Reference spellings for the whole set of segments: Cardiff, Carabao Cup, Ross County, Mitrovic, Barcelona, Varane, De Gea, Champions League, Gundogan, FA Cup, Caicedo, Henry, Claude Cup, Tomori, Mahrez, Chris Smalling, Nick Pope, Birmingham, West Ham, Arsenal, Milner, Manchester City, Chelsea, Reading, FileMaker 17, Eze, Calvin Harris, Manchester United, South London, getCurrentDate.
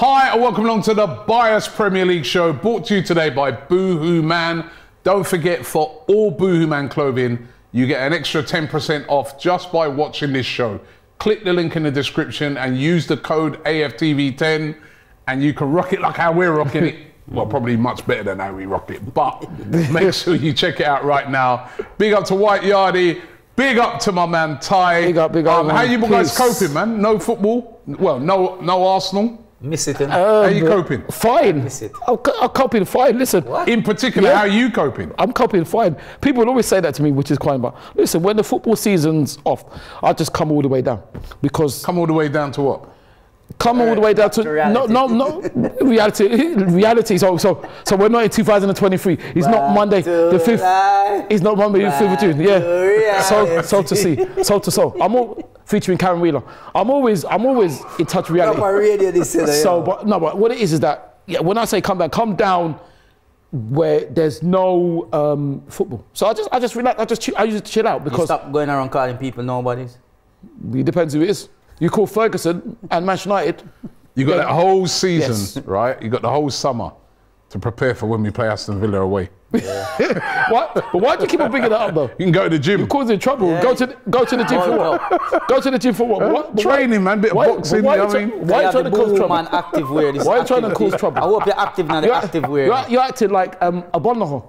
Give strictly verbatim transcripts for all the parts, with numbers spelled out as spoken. Hi and welcome along to the Bias Premier League show, brought to you today by Boohoo Man. Don't forget, for all Boohoo Man clothing, you get an extra ten percent off just by watching this show. Click the link in the description and use the code A F T V ten and you can rock it like how we're rocking it. Well, probably much better than how we rock it, but make sure you check it out right now. Big up to White Yardie. Big up to my man Ty. Big up, big up. Um, how you guys coping, man? No football? Well, no, no Arsenal. Miss it. Um, how you coping? Fine. Miss it. I'm, I'm coping fine. Listen. What? In particular, yeah. How are you coping? I'm coping fine. People always say that to me, which is quite bad. Listen, when the football season's off, I just come all the way down because. Come all the way down to what? Come uh, all the way down to no, no, no reality. Reality. So, so, so we're not in two thousand twenty-three. It's right not Monday the fifth. Right it's not Monday right the fifth of June. Yeah. So, so to see, so to so. I'm all featuring Karen Wheeler. I'm always, I'm always in touch with reality. Radio this year, so, yeah. But no, but what it is is that yeah, when I say come down, come down where there's no um, football. So I just, I just relax. I just, I just chill out because you stop going around calling people nobodies. It depends who it is. You call Ferguson and Manchester United. You got yeah. that whole season, yes. right? You got the whole summer to prepare for when we play Aston Villa away. Yeah. What? But why do you keep on bringing that up, though? You can go to the gym. You're causing trouble. Yeah. Go to the, go to the gym for what? Go to the gym for what? Huh? what? Training, man. Bit of why, boxing. Why, you know you why are you trying to cause trouble? Man, active wear. Why are you trying to cause trouble? I hope you're active now. You're active wear. You're, you're acting like um, a Bonhoeffer.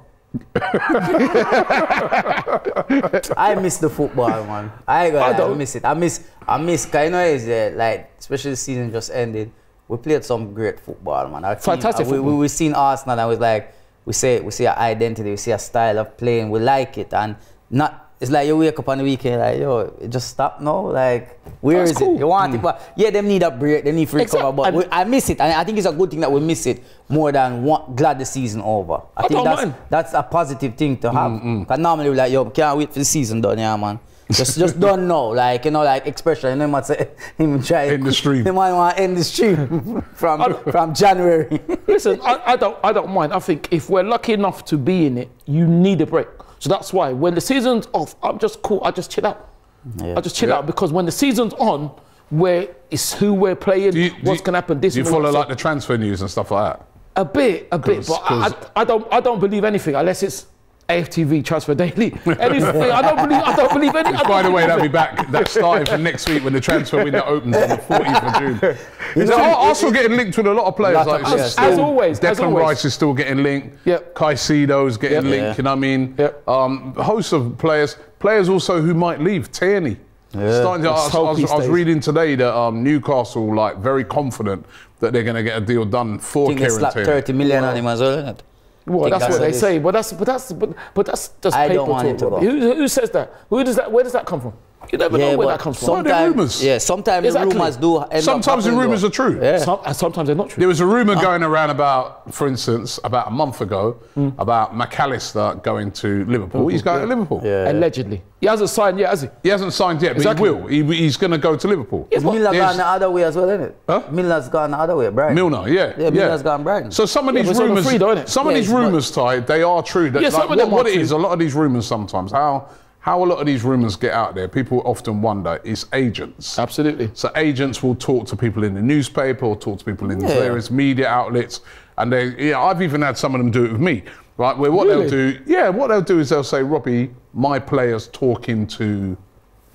I miss the football, man. I got I, don't. I miss it. I miss I miss kind of is uh, like especially the season just ended. We played some great football, man. Our Fantastic team, football. We we seen Arsenal and we was like we say we see our identity, we see a style of playing, we like it and not it's like you wake up on the weekend like, yo, it just stopped now? Like, where That's is cool. it? You want mm. it? But yeah, them need a break, they need free exactly. cover, but we, I miss it. And I think it's a good thing that we miss it more than one, glad the season over. I, I think that's, that's a positive thing to have. Mm-hmm. Cause normally we're like, yo, can't wait for the season done, yeah, man. Just just don't know, like, you know, like expression. They might say, him try in the stream. They might want to end the stream from from January. Listen, I, I don't I don't mind. I think if we're lucky enough to be in it, you need a break. So that's why when the season's off, I'm just cool. I just chill out. Yeah. I just chill yeah. out because when the season's on, where it's who we're playing, you, what's gonna happen. This do you follow like the transfer news and stuff like that? A bit, a bit, but I, I don't I don't believe anything unless it's A F T V Transfer Daily. Anything, I don't believe I don't believe anything. By believe the way, that'll be back. That's starting from next week when the transfer window opens on the fourteenth of June. You know, Arsenal getting linked with a lot of players. Like, of as, as always, Declan as always. Rice is still getting linked. Yep. Caicedo's getting yep. linked. Yeah. You know what I mean? Yep. Um, hosts of players, players also who might leave. Tierney. Yeah. Starting to, I, was, I, was, I was reading today that um, Newcastle like very confident that they're going to get a deal done for Kieran Tierney. It's like thirty million on him as well, isn't it? Well, that's what they say, but that's but that's but, but that's just I paper talk. Who, who says that? Who does that? Where does that come from? You never yeah, know where that comes from. There are rumours. Yeah, sometimes exactly. the rumours do. End sometimes up the rumours are true. Yeah. Some, and sometimes they're not true. There was a rumour oh. going around about, for instance, about a month ago, mm. about McAllister going to Liverpool. He's going yeah. to Liverpool. Yeah, yeah. Allegedly, he hasn't signed yet, has he? He hasn't signed yet, exactly. but he will. He, he's going to go to Liverpool. Yes, Milner's gone the other way as well, isn't it? Huh? Milner's gone the other way, Brighton. Milner, yeah, yeah, yeah. Milner's gone Brighton. So some of these yeah, rumours, free, some yeah, of these rumours, Ty, they are true. That, yeah, like, what, what it is, a lot of these rumours sometimes how. How a lot of these rumours get out there, people often wonder, is agents. Absolutely. So agents will talk to people in the newspaper or talk to people in yeah. various media outlets. And they, yeah, I've even had some of them do it with me, right? Where what really? they'll do, yeah, what they'll do is they'll say, Robbie, my player's talking to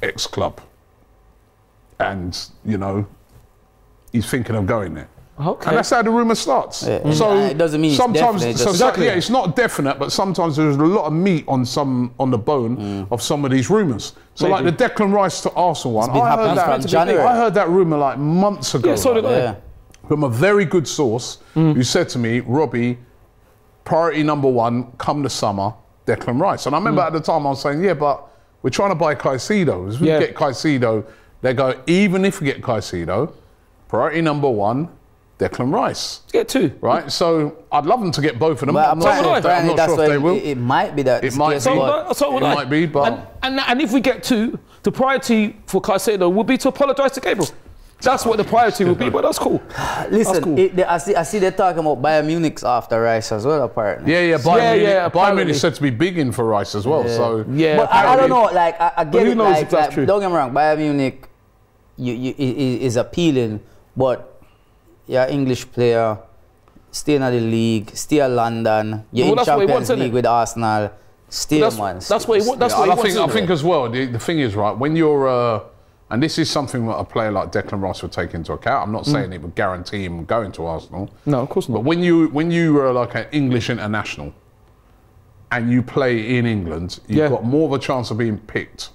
X club. And, you know, he's thinking of going there. Okay. And that's how the rumour starts. Yeah. So yeah, it doesn't mean sometimes it's definite, so exactly. yeah, it's not definite, but sometimes there's a lot of meat on some on the bone mm. of some of these rumours. So Maybe. like the Declan Rice to Arsenal one, I heard, that, I heard that rumour like months ago. Yeah, so did like, I. Yeah. From a very good source mm. who said to me, Robbie, priority number one, come the summer, Declan Rice. And I remember mm. at the time I was saying, yeah, but we're trying to buy Caicedo. If we yeah. get Caicedo, they go, even if we get Caicedo, priority number one, Declan Rice. Get two. Right? So I'd love them to get both of them. But I'm not, sure if, they, I'm not sure if they will. It, it might be that. It might be. So, so it I. might be, but... And, and, and if we get two, the priority for Caicedo would be to apologise to Gabriel. That's what the priority would be, but that's cool. Listen, that's cool. It, they, I, see, I see they're talking about Bayern Munich after Rice as well, apparently. Yeah, yeah, Bayern yeah, Munich, yeah, Bayern Munich said to be big in for Rice as well, yeah. so... Yeah, but I, I don't know, like, I, I get it, like, like don't get me wrong, Bayern Munich you, you, is appealing, but... you're an English player, stay in the league, stay in London, you're well, in Champions wants, League with Arsenal, stay, well, that's, man. That's stay, what he, that's yeah, what he I wants. Think, I think as well, the, the thing is, right, when you're... Uh, and this is something that a player like Declan Rice would take into account. I'm not saying mm. it would guarantee him going to Arsenal. No, of course not. But when you, when you were like an English international and you play in England, you've yeah. got more of a chance of being picked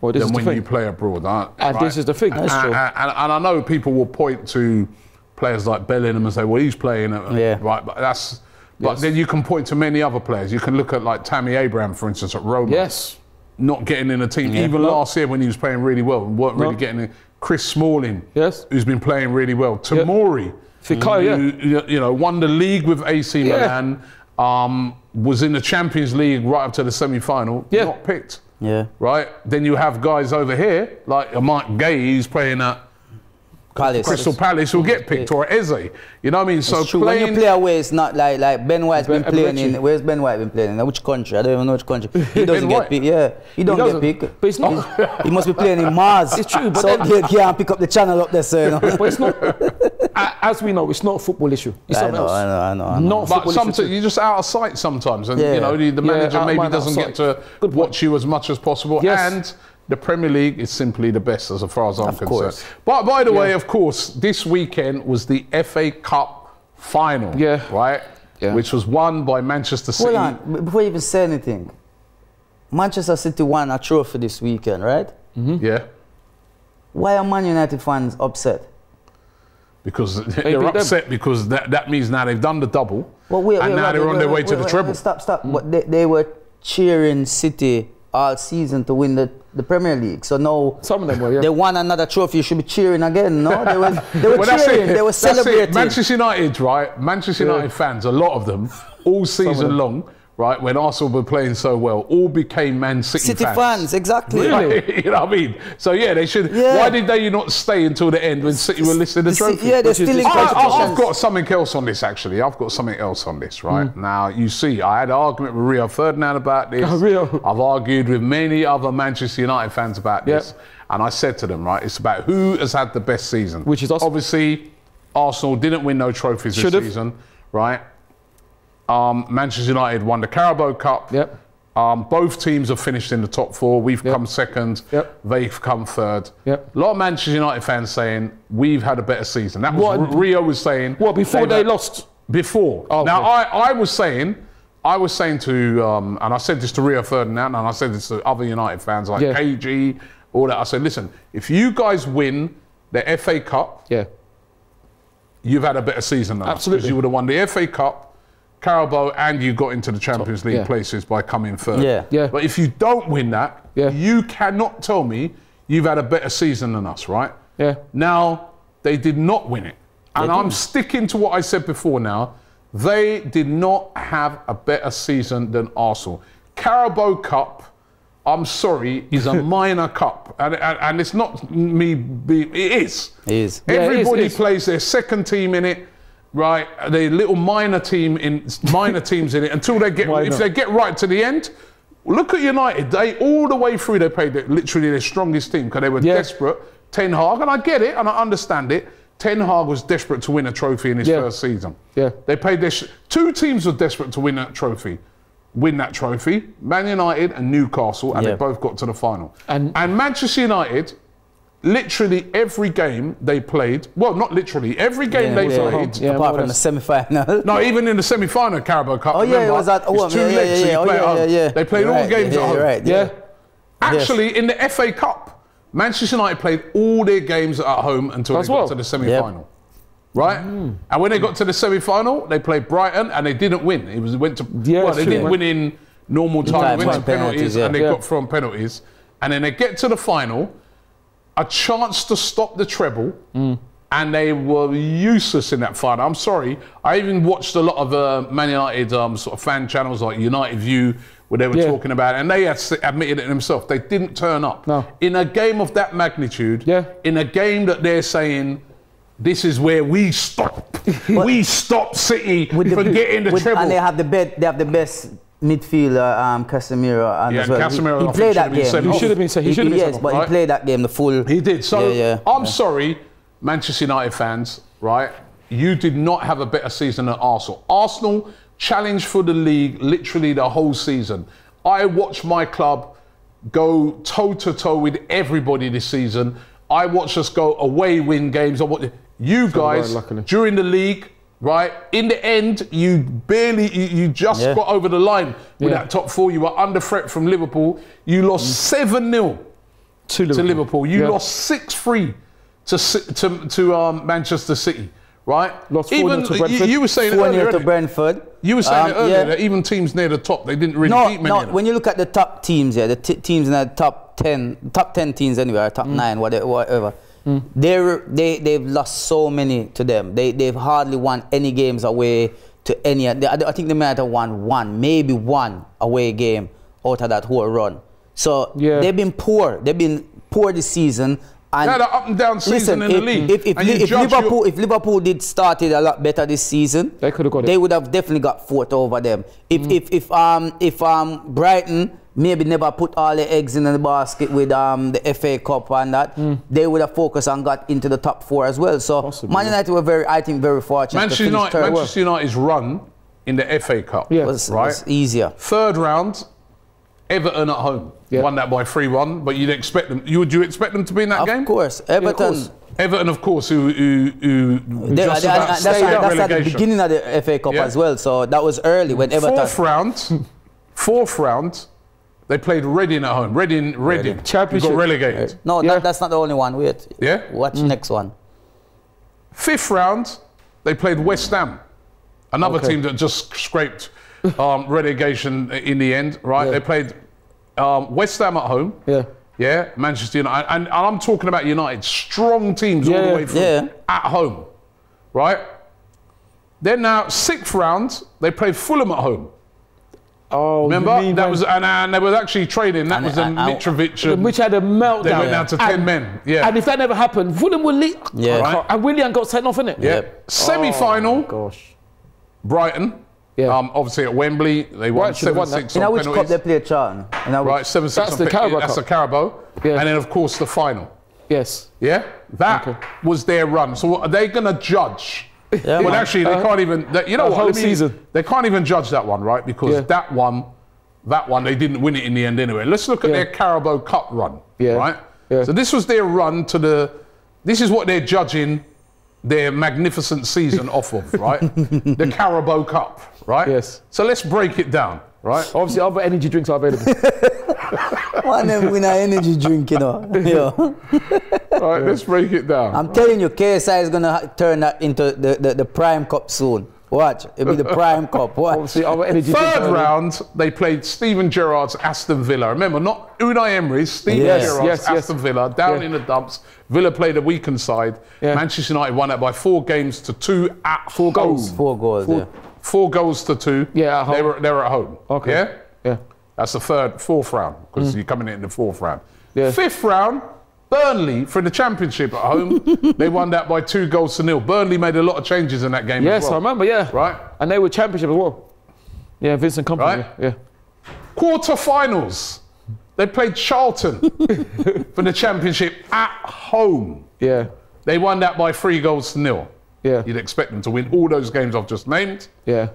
well, than when thing. you play abroad. Right? And this is the thing, that's and, true. And, and, and I know people will point to players like Bellingham and say, well, he's playing, yeah. right? But that's. But yes. then you can point to many other players. You can look at like Tammy Abraham, for instance, at Roma. Yes. Not getting in the team, yeah. even no. last year when he was playing really well, and weren't no. really getting in. Chris Smalling, yes, who's been playing really well. Tomori, yep. Fikayo, who, yeah. you know, won the league with A C yeah. Milan, um, was in the Champions League right up to the semi-final, yeah. not picked. Yeah, right. Then you have guys over here like Mike Gay, who's playing at Palace. Crystal Palace, will get picked, or Eze. You know what I mean? It's so true. When you play away, it's not like like Ben White's been ben, playing in. Where's Ben White been playing in? Which country? I don't even know which country. He doesn't get picked. Yeah, he don't he get picked. But it's not. He must be playing in Mars. It's true, but so then he can't pick up the channel up there, so you know. But it's not. As we know, it's not a football issue. It's something else. I know, I know, I know. Not but sometimes you're just out of sight sometimes, and yeah. you know the, the manager yeah, maybe doesn't get to watch you as much as possible, yes. and. The Premier League is simply the best as far as I'm of concerned. Course. But by the yeah. way, of course, this weekend was the F A Cup final, yeah. right? Yeah. Which was won by Manchester City. Hold on, before you even say anything, Manchester City won a trophy this weekend, right? Mm-hmm. Yeah. Why are Man United fans upset? Because they're upset them. because that, that means now they've done the double well, wait, and wait, now wait, they're wait, on wait, their way wait, to wait, the wait, treble. Wait, stop, stop. Mm. But they, they were cheering City all season to win the the Premier League, so no, some of them were, yeah. they won another trophy, you should be cheering again, no? They were, they were well, cheering, they were celebrating. Manchester United, right, Manchester United yeah. fans, a lot of them, all season them. long, right, when Arsenal were playing so well, all became Man City, City fans. fans, exactly. Really? You know what I mean? So yeah, they should, yeah. why did they not stay until the end when City were listing the trophy? Yeah, they're still in I, I've got something else on this, actually. I've got something else on this, right? Mm. Now, you see, I had an argument with Rio Ferdinand about this. Rio. I've argued with many other Manchester United fans about this. Yep. And I said to them, right, it's about who has had the best season. Which is awesome. Obviously, Arsenal didn't win no trophies Should've. this season, right? Um, Manchester United won the Carabao Cup. Yep. Um, both teams have finished in the top four. We've yep. come second. Yep. They've come third. Yep. A lot of Manchester United fans saying we've had a better season. That was what Rio was saying. What before they, they lost? Before. Oh, now okay. I, I was saying, I was saying to, um, and I said this to Rio Ferdinand, and I said this to other United fans like yeah. K G, all that. I said, listen, if you guys win the F A Cup, yeah, you've had a better season than absolutely us, because you would have won the F A Cup, Carabao, and you got into the Champions League yeah. places by coming third. Yeah. Yeah. But if you don't win that, yeah. you cannot tell me you've had a better season than us, right? Yeah. Now, they did not win it. And I'm sticking to what I said before now. They did not have a better season than Arsenal. Carabao Cup, I'm sorry, is a minor cup. And, and, and it's not me, be, it is. It is. Everybody yeah, it is, plays their second team in it. Right, the little minor team in minor teams in it until they get if they get right to the end. Look at United; they all the way through they played literally their strongest team because they were yeah. desperate. Ten Hag, and I get it and I understand it. Ten Hag was desperate to win a trophy in his yeah. first season. Yeah, they played their sh two teams were desperate to win that trophy, win that trophy. Man United and Newcastle, and yeah. they both got to the final. And, and Manchester United. Literally every game they played, well, not literally, every game yeah, they yeah, played. Yeah, apart from the semi-final. No, even in the semi-final Carabao Cup. Oh, remember, yeah, it was at oh, it's two yeah, legs, yeah, yeah, so you oh, play yeah, yeah, yeah. They played you're all right, games yeah, at home. Right, yeah. yeah. Actually, yes. in the F A Cup, Manchester United played all their games at home until That's they got well. to the semi-final. Yep. Right? Mm. And when they got to the semi-final, they played Brighton and they didn't win. It was went to, yeah, well, they true. didn't win in normal time, time went to penalties, penalties yeah. and they yeah. got from penalties. And then they get to the final, a chance to stop the treble, mm. and they were useless in that final. I'm sorry. I even watched a lot of uh, Man United um, sort of fan channels like United View, where they were yeah. talking about it, and they had admitted it themselves. They didn't turn up. No. In a game of that magnitude, yeah. in a game that they're saying, this is where we stop. we stop City from the, getting the with, treble. And they have the, best, they have the best midfielder, um, Casemiro, and yeah, as well. Casemiro he, he played that game. He should have been said he should have been. Yes, but right? he played that game the full. He did. So yeah, yeah, I'm yeah. sorry, Manchester United fans, right? you did not have a better season than Arsenal. Arsenal challenged for the league literally the whole season. I watched my club go toe-to-toe with everybody this season. I watched us go away win games. I watched, you guys, during the league, right? In the end, you barely, you, you just yeah. got over the line with yeah. that top four. You were under threat from Liverpool. You lost seven nil to Liverpool. To Liverpool. You yeah. lost six three to, to, to um, Manchester City. Right? Lost even to Brentford. You, you were saying earlier to Brentford. You were saying um, earlier yeah. that even teams near the top, they didn't really no, beat many. No, when you look at the top teams, yeah, the t teams in the top ten, top ten teams anyway, or top mm. nine, whatever, whatever mm. they're, they they've lost so many to them. They they've hardly won any games away to any. They, I think they might have won one, maybe one away game out of that whole run. So yeah. they've been poor. They've been poor this season. And yeah, the up and down season listen, in if, the league. If, if, if, Liverpool, if Liverpool did started a lot better this season, they could have got it. They would have definitely got fourth over them. If mm. if if um if um Brighton maybe never put all the eggs in the basket with um the F A Cup and that, mm. they would have focused and got into the top four as well. So possibly. Man United were very, I think, very fortunate. Manchester United, Manchester United's run in the F A Cup, yeah. was, right? was easier. Third round. Everton at home yeah. won that by three one, but you'd expect them. You would you expect them to be in that of game? Of course, Everton. Yeah, of course. Everton, of course, who who, who, who they, just they, about that's, stayed at, that's at the beginning of the F A Cup yeah. as well. So that was early when Everton. Fourth round, fourth round, they played Reading at home. Reading, Reading, Reading. got relegated. No, yeah. that, that's not the only one. Wait, yeah, watch mm. next one. Fifth round, they played West Ham, another okay. team that just scraped. um, relegation in the end, right? Yeah. They played um, West Ham at home. Yeah. Yeah, Manchester United. And, and I'm talking about United. Strong teams yeah. all the way through yeah. at home, right? Then now, sixth round, they played Fulham at home. Oh, remember? That was, and, and they were actually trading. That and was a Mitrovic. And, which had a meltdown. They went down to and, ten men. Yeah. And if that never happened, Fulham would leave. Yeah. Right. And William got sent off, innit? Yeah. yeah. Semi-final. Oh, gosh. Brighton. Yeah. Um, obviously at Wemblly, they won seven six on penalties. You know which cup they played Charlton? Right, seven six. That's the Carabao Cup. That's the Carabao. Yeah. And then, of course, the final. Yes. Yeah? That okay. was their run. So what, are they going to judge? Yeah, well, actually, they uh, can't even... They, you know what? Whole season. They can't even judge that one, right? Because yeah. that one, that one, they didn't win it in the end anyway. Let's look at yeah. their Carabao Cup run, yeah. right? Yeah. So this was their run to the... This is what they're judging their magnificent season off of, right? The Carabao Cup, right? Yes. So let's break it down, right? Obviously, other energy drinks are available. One of them win an energy drink, you know. Yeah. All right, yeah. let's break it down. I'm right. telling you, K S I is going to turn that into the, the, the Prime Cup soon. Watch, it'll be the Prime Cup. Watch. Obviously, other energy Third round, they played Steven Gerrard's Aston Villa. Remember, not Unai Emery's, Steven yes. Gerrard's yes, Aston yes. Villa, down yeah. in the dumps. Villa played a weakened side. Yeah. Manchester United won that by four games to two at four home. goals. Four goals, four, yeah. Four goals to two. Yeah, at home. They were, they were at home. Okay. Yeah? Yeah. That's the third, fourth round, because mm. you're coming in the fourth round. Yeah. Fifth round, Burnley for the Championship at home. They won that by two goals to nil. Burnley made a lot of changes in that game yes, as well. Yes, I remember, yeah. Right? And they were Championship as well. Yeah, Vincent Company, right? yeah. Quarter-finals. They played Charlton for the Championship at home. Yeah. They won that by three goals to nil. Yeah. You'd expect them to win all those games I've just named. Yeah.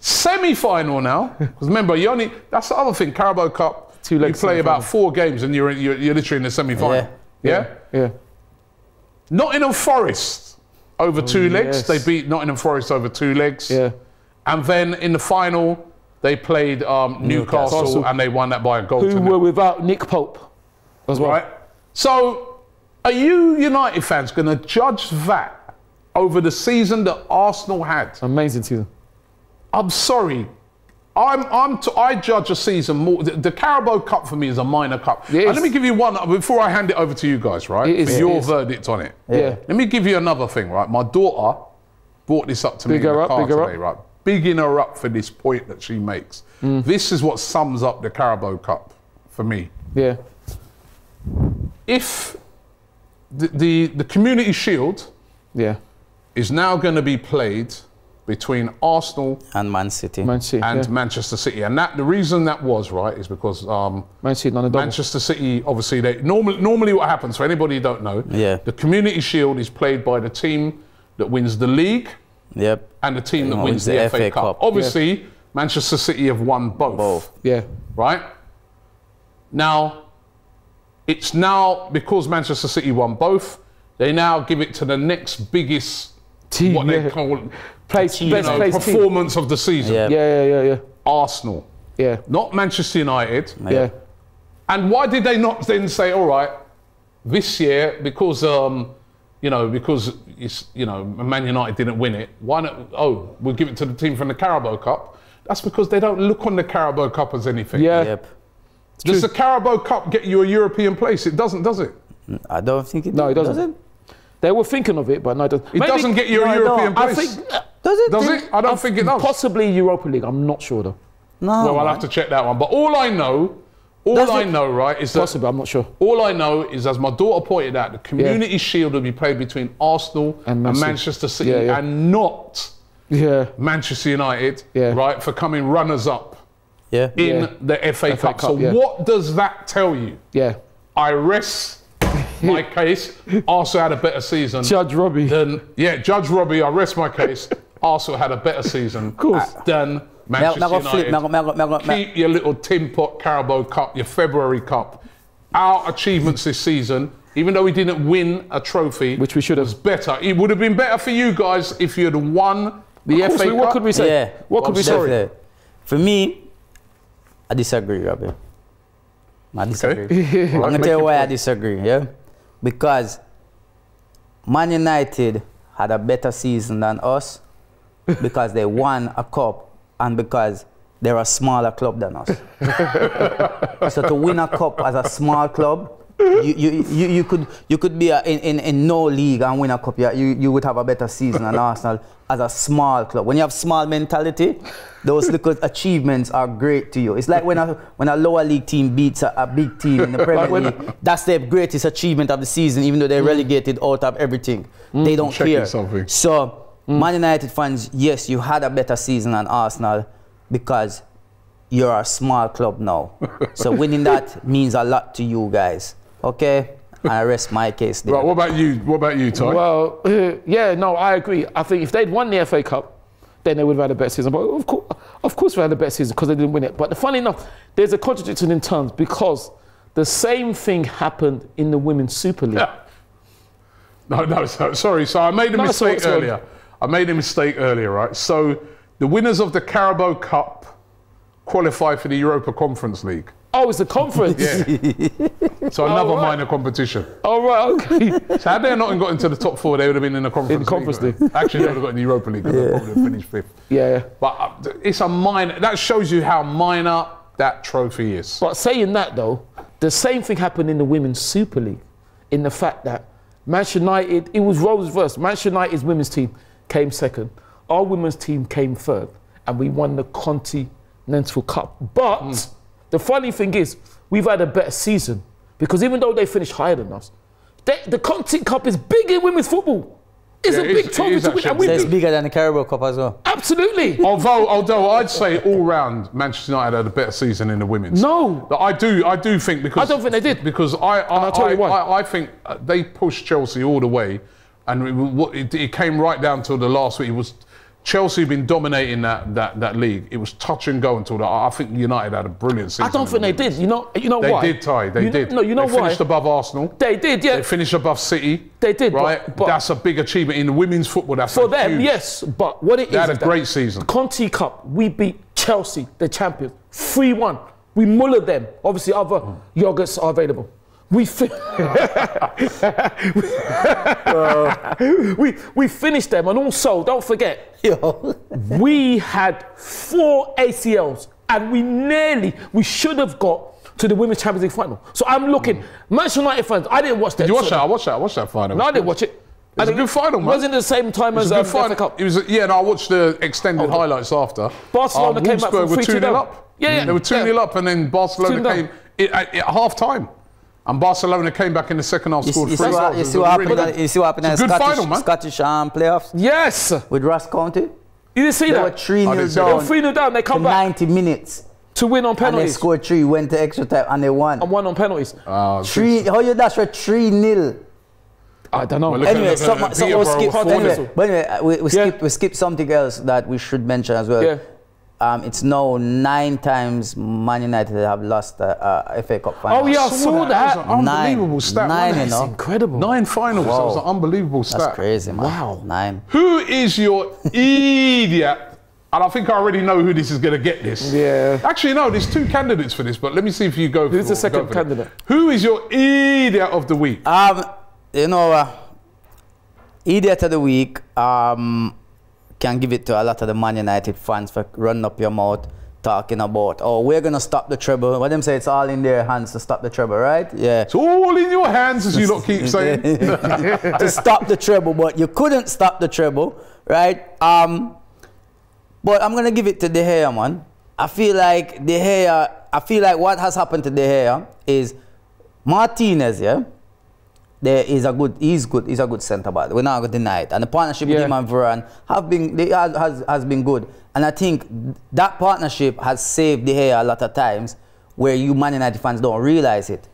Semi-final now. Because remember, you only, that's the other thing, Carabao Cup, Two legs you play about four games and you're, in, you're, you're literally in the semi-final. Yeah. Yeah? Yeah. yeah. Nottingham Forest over oh, two legs. Yes. They beat Nottingham Forest over two legs. Yeah. And then in the final, they played um, Newcastle, Newcastle and they won that by a goal. Who were without Nick Pope as well. Right. So are you United fans going to judge that over the season that Arsenal had? Amazing season. I'm sorry. I'm, I'm t I judge a season more. The, the Carabao Cup for me is a minor cup. Yes. And let me give you one, before I hand it over to you guys, right? It is, for your it is. verdict on it. Yeah. yeah. Let me give you another thing, right? My daughter brought this up to big me in the up, car today, up. right? Bigging her up for this point that she makes. Mm. This is what sums up the Carabao Cup for me. Yeah. If the, the, the Community Shield yeah. is now going to be played between Arsenal and Man City Man City, and yeah. Manchester City, and that the reason that was right is because um, Man City, Manchester City obviously they normally normally what happens for anybody who don't know yeah. the Community Shield is played by the team that wins the league, yep, and the team that wins the, the F A Cup. Cup. Obviously, yeah. Manchester City have won both. Both. Yeah. Right? Now, it's now, because Manchester City won both, they now give it to the next biggest team, what yeah. they call place, you best know, place performance team. of the season. Yeah. yeah, yeah, yeah, yeah. Arsenal. Yeah. Not Manchester United. Yeah. yeah. And why did they not then say, all right, this year, because, um, you know, because it's, you know, Man United didn't win it, why not, oh, we'll give it to the team from the Carabao Cup? That's because they don't look on the Carabao Cup as anything. Yeah. Yep. Does True. the Carabao Cup get you a European place? It doesn't, does it? I don't think it does. No, it doesn't. doesn't. They were thinking of it, but no, it doesn't. It Maybe, doesn't get you no, a European no, place. I think, uh, does it? Does think, it? I don't I think it does. Possibly Europa League. I'm not sure, though. No. Well, I'll have to check that one. But all I know, all That's I know, right, is that... Possibly, I'm not sure. All I know is, as my daughter pointed out, the Community yeah. Shield will be played between Arsenal and, and Manchester City yeah, yeah. and not yeah. Manchester United, yeah. right, for coming runners-up. Yeah. In yeah. the F A Cup. So yeah. what does that tell you? Yeah. I rest my case. Arsenal had a better season. Judge Robbie. Than, yeah, Judge Robbie, I rest my case. Arsenal had a better season of course. than Manchester now, now United. Now, now, now, now, now, Keep your little tin pot Carabao Cup, your February Cup. Our achievements this season, even though we didn't win a trophy, which we should have, was better. It would have been better for you guys if you had won the F A Cup. What could we say? Yeah. What could we say? For me, I disagree, Robbie. I disagree. Okay. I'm going to tell you why I disagree, yeah? Because Man United had a better season than us because they won a cup and because they're a smaller club than us. So to win a cup as a small club, you, you, you, you, could, you could be a, in, in, in no league and win a cup. You, you would have a better season than Arsenal as a small club. When you have small mentality, those little achievements are great to you. It's like when a, when a lower league team beats a, a big team in the Premier League, that's their greatest achievement of the season, even though they're mm. relegated out of everything. Mm. They don't care. Something. So, mm. Man United fans, yes, you had a better season than Arsenal because you're a small club now. So winning that means a lot to you guys. Okay, and I rest my case there. Right, what about you? What about you, Ty? Well, uh, yeah, no, I agree. I think if they'd won the F A Cup, then they would have had a better season. But of course, of course we had a better season because they didn't win it. But funny enough, there's a contradiction in terms because the same thing happened in the Women's Super League. Yeah. No, no, so, sorry. So I made a no, mistake sorry, earlier. Sorry. I made a mistake earlier, right? So the winners of the Carabao Cup qualify for the Europa Conference League. Oh, it's the conference. Yeah. So another right. minor competition. Oh, right, okay. So had they not got into the top four, they would have been in the conference. In the conference league. league. Actually, they would have got in the Europa League. Yeah. They probably have finished fifth. Yeah. But it's a minor. That shows you how minor that trophy is. But saying that though, the same thing happened in the Women's Super League, in the fact that Manchester United, it was roles reversed. Manchester United's women's team came second. Our women's team came third, and we won the Continental Cup. But. Mm. The funny thing is, we've had a better season because even though they finished higher than us, they, the Continental Cup is big in women's football. It's yeah, a it big is, trophy it to win. And we it's bigger than the Carabao Cup as well. Absolutely. although, although I'd say all round, Manchester United had a better season in the women's. No, but I do, I do think because I don't think they did because I, I, I'll tell you why. I, I think they pushed Chelsea all the way, and it, it came right down to the last week. It was. Chelsea have been dominating that, that, that league. It was touch and go until that. I think United had a brilliant season. I don't think they did. You know, you know why? They did, Ty. They did. No, you know why? They finished above Arsenal. They did, yeah. They finished above City. They did, right? But, but that's a big achievement in women's football. That's for them, yes. But what it is, they had a great season. Conti Cup, we beat Chelsea, the champions, three one. We mullered them. Obviously, other mm. yogurts are available. We, fin we, we finished them, and also, don't forget, we had four A C Ls, and we nearly, we should have got to the Women's Champions League final. So I'm looking, mm. Manchester United fans, I didn't watch that. Did you watch that? I watched that, I watched that final. No, I didn't watch it. It was a good final, man. It wasn't the same time as um, the F A Cup. It was a, yeah, and no, I watched the extended oh, highlights after. Barcelona um, came back from three nil up. Yeah, yeah. They were two nil yeah. up, and then Barcelona came it, at, at half-time. And Barcelona came back in the second half, scored three goals. You see what happened in the Scottish um, playoffs? Yes. With Ross County? You didn't see they that? Were three oh, nil down. They were three nil down. They come back. ninety minutes. To win on penalties. And they scored three, went to extra time, and they won. And won on penalties. Uh, three, how you dash for three nil? I don't know. Anyway, some, some, some we'll skip, anyway, but anyway, we, we, yeah. skip, we skip something else that we should mention as well. Yeah. Um, it's now nine times Man United have lost the uh, uh, F A Cup final. Oh yeah, I saw that. That was an unbelievable nine, stat. Nine, that's you know? incredible. Nine finals. Wow. That was an unbelievable stat. That's crazy, man. Wow. Nine. Who is your idiot? And I think I already know who this is going to get this. Yeah. Actually, no, there's two candidates for this, but let me see if you go. Who's for, the second candidate? It. Who is your idiot of the week? Um, you know, uh, idiot of the week. Um. Can give it to a lot of the Man United fans for running up your mouth, talking about, oh, we're going to stop the treble. What them say, it's all in their hands to stop the treble, right? Yeah. It's all in your hands, as you lot keep saying. To stop the treble, but you couldn't stop the treble, right? Um, but I'm going to give it to De Gea, man. I feel like De Gea, I feel like what has happened to De Gea is Martinez, yeah? There is a good, he's good, he's a good centre back. We're not going to deny it. And the partnership yeah. with him and Varane have been, they has, has, has been good. And I think that partnership has saved De Gea a lot of times where you Man United fans don't realise it.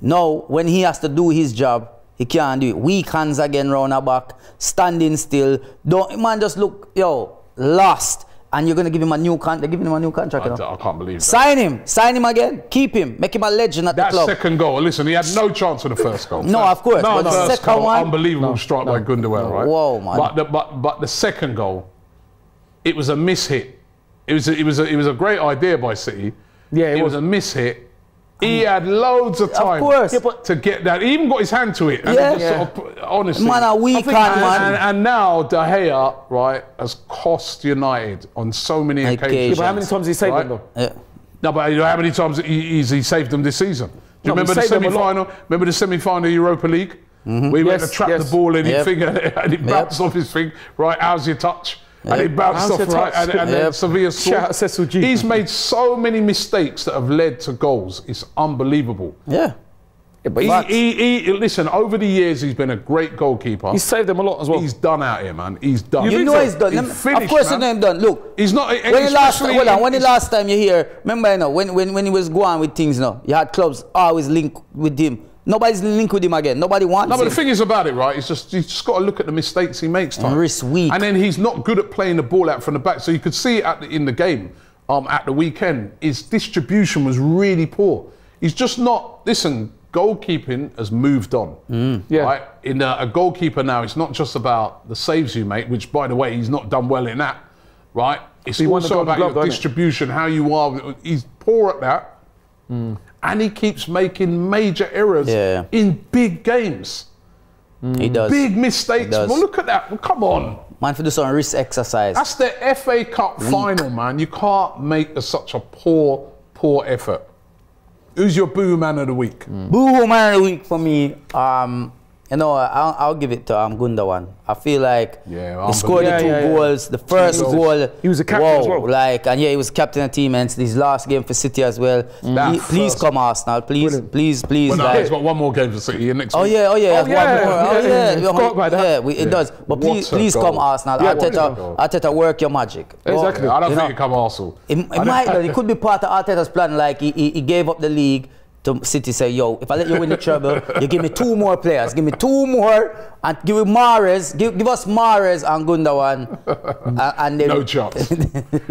Now, when he has to do his job, he can't do it. Weak hands again round her back, standing still. Don't, man, just look, yo, lost. And you're going to give him a new contract. They're giving him a new contract. I, you know? I can't believe that. Sign him. Sign him again. Keep him. Make him a legend at that the club. That second goal. Listen, he had no chance for the first goal. No, of course. No, but no, the first second goal, one. Unbelievable no, strike no, by Gundogan, no. right? Whoa, man. But the, but, but the second goal, it was a mishit. It was a, it was a, it was a great idea by City. Yeah, it, it was, was a mishit. He had loads of time of yeah, but to get that. He even got his hand to it. And yeah. just yeah. sort of, honestly. Man, a weak hand, man. And, and now De Gea, right, has cost United on so many occasions. occasions. Yeah, but how many times he saved right? them, though? Yeah. No, but how many times he, he saved them this season? Do you no, remember the semi-final? Remember the semi-final Europa League? Mm-hmm. We yes, went to trap yes. the ball in yep. his finger and it bounced yep. off his finger. Right, how's your touch? Yep. And it bounced off, right? And, and yep. then Sevilla scored. He's made so many mistakes that have led to goals. It's unbelievable. Yeah. yeah but he, he, he, listen, over the years, he's been a great goalkeeper. He's saved them a lot as well. He's done out here, man. He's done. You, you know he's done. He's Of finished, course you know he's done. Look. He's not... When, he last, well, he, when the last time you hear... Remember, you know, when, when, when he was going with things, you know, you had clubs always linked with him. Nobody's linked with him again. Nobody wants him. No, but him. the thing is about it, right? It's just you just got to look at the mistakes he makes. Time. And wrist weak. And then he's not good at playing the ball out from the back. So you could see it at the, in the game um, at the weekend. His distribution was really poor. He's just not. Listen, goalkeeping has moved on. Mm. Yeah. Right? In a, a goalkeeper now, it's not just about the saves you make, which by the way he's not done well in that. Right? It's he also about glove, your distribution, it? how you are. He's poor at that. Mm. And he keeps making major errors yeah. in big games. Mm. He does. Big mistakes. He does. Well, look at that. Well, come on. Man, for this on risk exercise. That's the F A Cup Weak. final, man. You can't make a, such a poor, poor effort. Who's your Boohoo Man of the Week? Mm. Boohoo Man of the Week for me, um, you know, I'll, I'll give it to um, Gundogan. I feel like yeah, he scored yeah, the two yeah, goals. Yeah. The first he goal, a, he was a captain whoa, as well. Like, and yeah, he was captain of the team, and it's his last game for City as well. Mm. He, please come, Arsenal. Please, Brilliant. please, please. Well, no, like, he's got one more game for City. Next oh, yeah, oh, yeah. Oh, yeah. Yeah, it does. But please, please goal. come, Arsenal. Yeah, Arteta, Arteta, work your magic. Exactly. I don't think he come, Arsenal. It might. It could be part of Arteta's plan. Like, he gave up the league. To City say, yo, if I let you win the treble, you give me two more players. Give me two more and give me Mahrez. Give, give us Mahrez and Gundogan. and, and then no chance.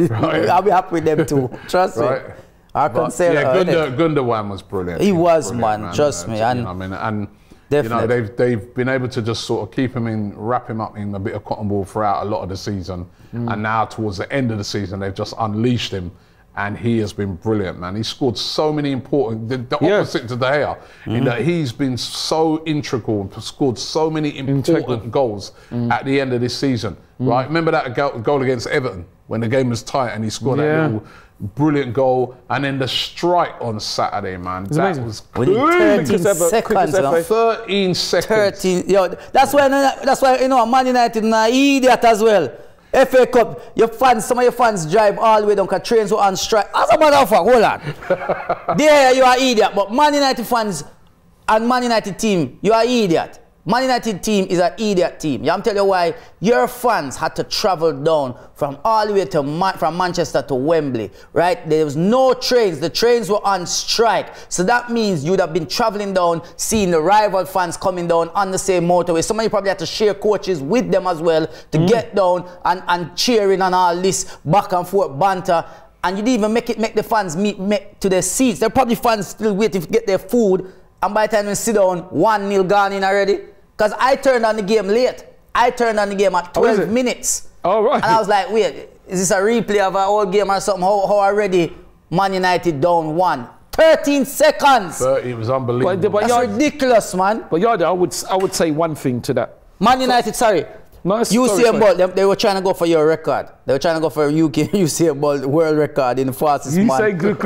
right. I'll be happy with them too. Trust right. me. I can say yeah, Gunda, Gundogan was brilliant. He, he was, was brilliant, man, man. Trust uh, me. And, I mean, and you know, they've, they've been able to just sort of keep him in, wrap him up in a bit of cotton ball throughout a lot of the season. Mm. And now towards the end of the season, they've just unleashed him. And he has been brilliant, man. He scored so many important... The, the yes. opposite to De Gea, mm-hmm. in that he's been so integral and scored so many important integral. goals mm. at the end of this season, mm. right? Remember that goal against Everton when the game was tight and he scored yeah. that little brilliant goal. And then the strike on Saturday, man. It's that amazing. was crazy. thirteen seconds. thirteen seconds. Yo, that's, why, that's why, you know, Man United are an idiot as well. F A Cup, your fans, some of your fans drive all the way down because trains were on strike. As a matter of fact, hold on. There you are idiot, but Man United fans and Man United team, you are idiot. Man United team is an idiot team. Yeah, I'm telling you why. Your fans had to travel down from all the way to Ma from Manchester to Wembley, right? There was no trains. The trains were on strike. So that means you'd have been traveling down, seeing the rival fans coming down on the same motorway. Somebody probably had to share coaches with them as well to mm. get down and, and cheering and all this back and forth banter. And you didn't even make it make the fans meet, meet to their seats. There are probably fans still waiting to get their food. And by the time we sit down, one nil gone in already. Because I turned on the game late. I turned on the game at twelve oh, minutes. Oh, right. And I was like, wait, is this a replay of an old game or something? How, how already Man United down one? thirteen seconds. thirty, it was unbelievable. But, but That's ridiculous, man. But Yardie, I would, I would say one thing to that. Man United, sorry. No, U C M Bolt, they, they were trying to go for your record. They were trying to go for U K U C M Bolt world record in the fastest you man. Say great.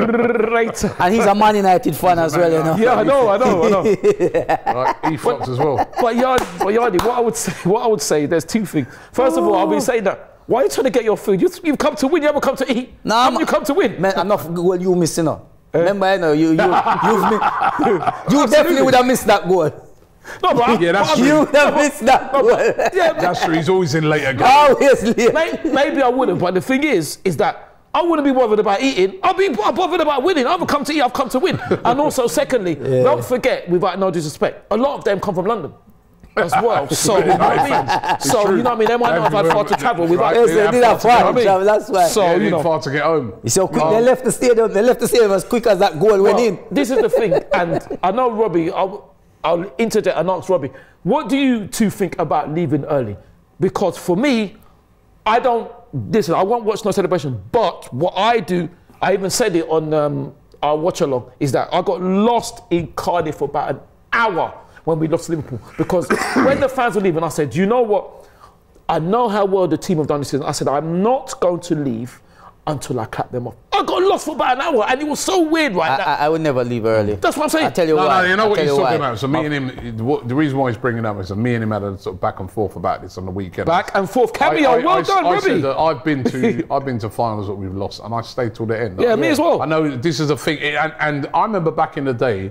And he's a Man United fan as well, you know. Yeah, I know, I know, I know. Right, he fucks as well. But Yardie, but Yardie, what I would say, what I would say, there's two things. First oh. of all, I'll be saying that. Why are you trying to get your food? You, you've come to win. You haven't come to eat. No, nah, you come to win. Man, enough. Well, you missing you know. uh, Remember, you know, you you you've you absolutely. Definitely would have missed that goal. No, but yeah, that's you have missed that. No, but, yeah, that's true. He's always in later games. Obviously, maybe, maybe I wouldn't. But the thing is, is that I wouldn't be bothered about eating. I'll be bothered about winning. I haven't come to eat. I've come to win. And also, secondly, yeah. don't forget, without no disrespect, a lot of them come from London as well. So, you know what I mean? So, you know what I mean? They might not have had far to travel without. Yes, they did have far to travel. That's right. So, you know, far to get home. So quick, they left the stadium. They left the stadium as quick as that goal went in. This is the thing, and I know Robbie. I, I'll interject and ask Robbie, what do you two think about leaving early? Because for me, I don't, listen, I won't watch no celebration, but what I do, I even said it on um, our watch along, is that I got lost in Cardiff for about an hour when we lost Liverpool. Because when the fans were leaving, I said, you know what? I know how well the team have done this season. I said, I'm not going to leave until I clap them off. I got lost for about an hour, and it was so weird, right? I, I, I would never leave early. That's what I'm saying. I tell you no, why. No, you know I'll what he's talking why. about. So me I'm, and him, what, the reason why he's bringing it up is that me and him had a sort of back and forth about this on the weekend. Back and forth, cameo. I, I, well I, done, I, Robbie. I said that I've been to I've been to finals that we've lost, and I stayed till the end. Yeah, like, me yeah. as well. I know this is a thing, and, and I remember back in the day,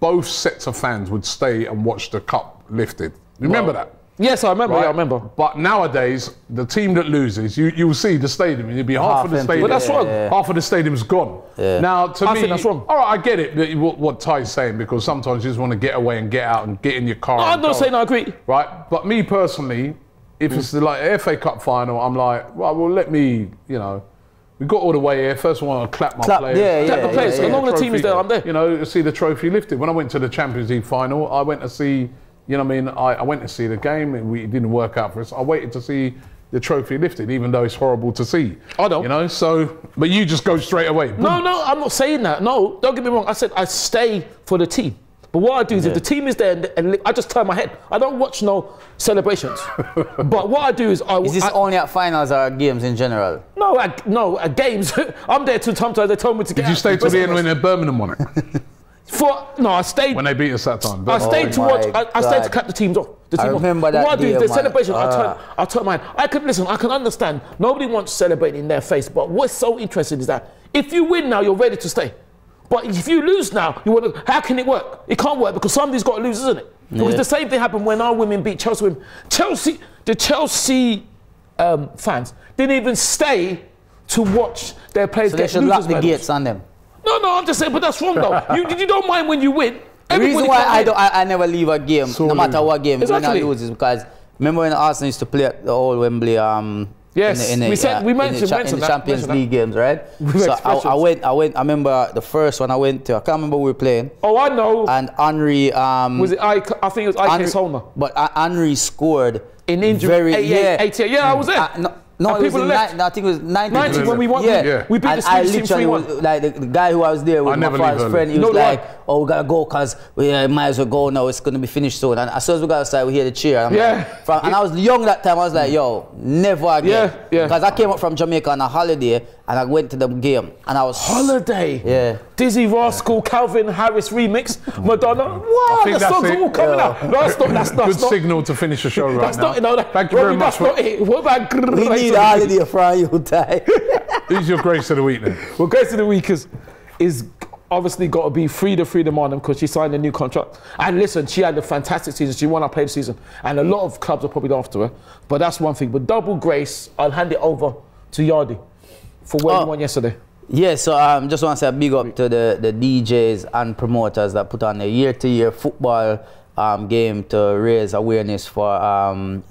both sets of fans would stay and watch the cup lifted. You remember well, that? Yes, I remember. Right? Yeah, I remember. But nowadays, the team that loses, you you will see the stadium, and it'd be half, half of the stadium. But that's wrong. Yeah, yeah. Half of the stadium's gone. Yeah. Now, to I me, think that's wrong. All right, I get it. What, what Ty's saying, because sometimes you just want to get away and get out and get in your car. No, I'm not saying I agree. Right, but me personally, if mm. it's the, like F A Cup final, I'm like, well, well, let me, you know, we got all the way here. First, I want to clap my clap, players. Yeah, clap yeah, the players. Yeah, yeah. As long as the team is there, I'm there. You know, see the trophy lifted. When I went to the Champions League final, I went to see. You know what I mean? I, I went to see the game, and we, it didn't work out for us. I waited to see the trophy lifted, even though it's horrible to see. I know. You know, so, but you just go straight away. Boom. No, no, I'm not saying that. No, don't get me wrong. I said I stay for the team. But what I do is yeah. if the team is there, and, and I just turn my head. I don't watch no celebrations. But what I do is I... Is this I, only at finals or at games in general? No, at, no, at games. I'm there two times. They told me to get Did out. you stay till the end when Birmingham won it? For, no, I stayed. When they beat us that time. I stayed oh to watch. I, I stayed to clap the teams off. The team I remember off. that. What I do, the celebration, uh. I turn, I turn my head. I can listen. I can understand. Nobody wants celebrating in their face. But what's so interesting is that if you win now, you're ready to stay. But if you lose now, you want to. How can it work? It can't work because somebody's got to lose, isn't it? Yeah. It was the same thing happened when our women beat Chelsea. Women. Chelsea, the Chelsea um, fans didn't even stay to watch their players so get losers. They should lock the gates on them. No, no, I'm just saying, but that's wrong though. You, you don't mind when you win. The reason why I, don't, I, I never leave a game, so no matter what game, exactly. when I lose is because, remember when Arsenal used to play at the old Wembley, um, yes, in the, in we, the, said, uh, we mentioned, in the, mentioned in the Champions that, League that. games, right? We so I, I went, I went, I remember the first one I went to, I can't remember who we were playing. Oh, I know. And Henry, um, was it, I, I think it was Ike Solmer. But uh, Henry scored. In injury, eighty-eight, yeah, I was there. Uh, no, No, it was in left. No, I think it was ninety when we won. Yeah, yeah. we beat and the Swedish team three one. Like the, the guy who I was there with, I my father's friend, he was no, like, "Oh, we gotta go, cause we uh, might as well go now. It's gonna be finished soon." And as soon as we got outside, we hear the cheer. And yeah. Like, from, and I was young that time. I was like, "Yo, never again." Yeah, yeah. Because I came up from Jamaica on a holiday, and I went to the game, and I was holiday. Yeah. Dizzy Rascal, yeah. Calvin Harris remix, Madonna. Wow, the songs are all coming yeah. out. No, that's not. That's, that's Good not, signal to finish the show right that's now. That's not. You know, that, Thank you very much. That's not it. What about? The holiday from you, Ty. Who's your grace of the week then? Well, grace of the week is, is obviously got to be free to freedom on them because she signed a new contract. And listen, she had a fantastic season. She won our player of the season. And a lot of clubs are probably after her. But that's one thing. But double grace, I'll hand it over to Yardie for what oh. you won yesterday. Yeah, so I um, just want to say a big up to the, the D Js and promoters that put on a year-to-year football um, game to raise awareness for um,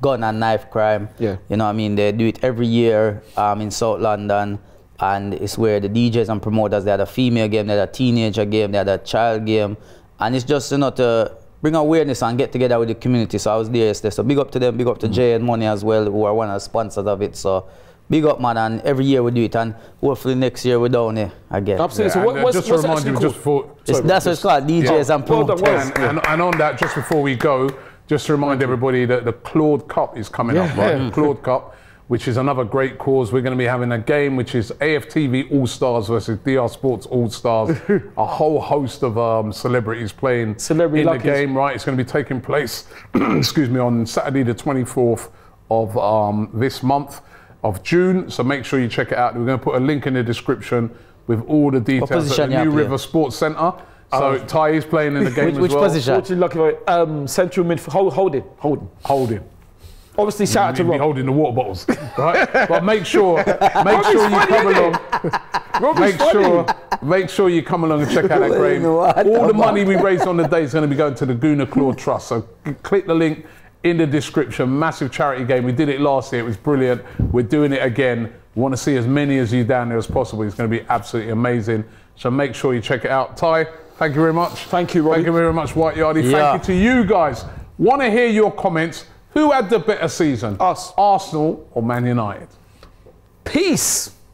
gun and knife crime. Yeah. You know what I mean? They do it every year um, in South London. And it's where the D Js and promoters, they had a female game, they had a teenager game, they had a child game. And it's just, you know, to bring awareness and get together with the community. So I was there yesterday. So big up to them, big up to mm-hmm. Jay and Money as well, who are one of the sponsors of it. So big up, man. And every year we do it. And hopefully next year we're down here again. Absolutely. Yeah, so what, what's, just what's to remind you, called? Just before, sorry, that's just, what it's called, D Js yeah. and promoters. Well, and, and, and on that, just before we go, just to remind everybody that the Claude Cup is coming yeah. up, right? The Claude Cup, which is another great cause. We're going to be having a game which is A F T V All-Stars versus D R Sports All-Stars. A whole host of um, celebrities playing Celebrity in Luckies. the game, right? It's going to be taking place, excuse me, on Saturday the twenty-fourth of um, this month of June. So make sure you check it out. We're going to put a link in the description with all the details at the New River Sports Centre. So um, Ty is playing in the game which, as which well. Which position? Fortunately, lucky for um, central midfield. Hold, hold it. Hold him. Hold him. Obviously, shout out to Rob. Holding the water bottles, right? But make sure, make sure you come along. Make sure, make sure you come along and check out that grave. All the money we raise on the day is going to be going to the Guna Claw Trust. So click the link in the description. Massive charity game. We did it last year. It was brilliant. We're doing it again. We want to see as many as you down there as possible. It's going to be absolutely amazing. So make sure you check it out. Ty, thank you very much. Thank you, Rob. Thank you very much, White Yardie. Yeah. Thank you to you guys. Want to hear your comments? Who had the better season? Us. Arsenal or Man United? Peace.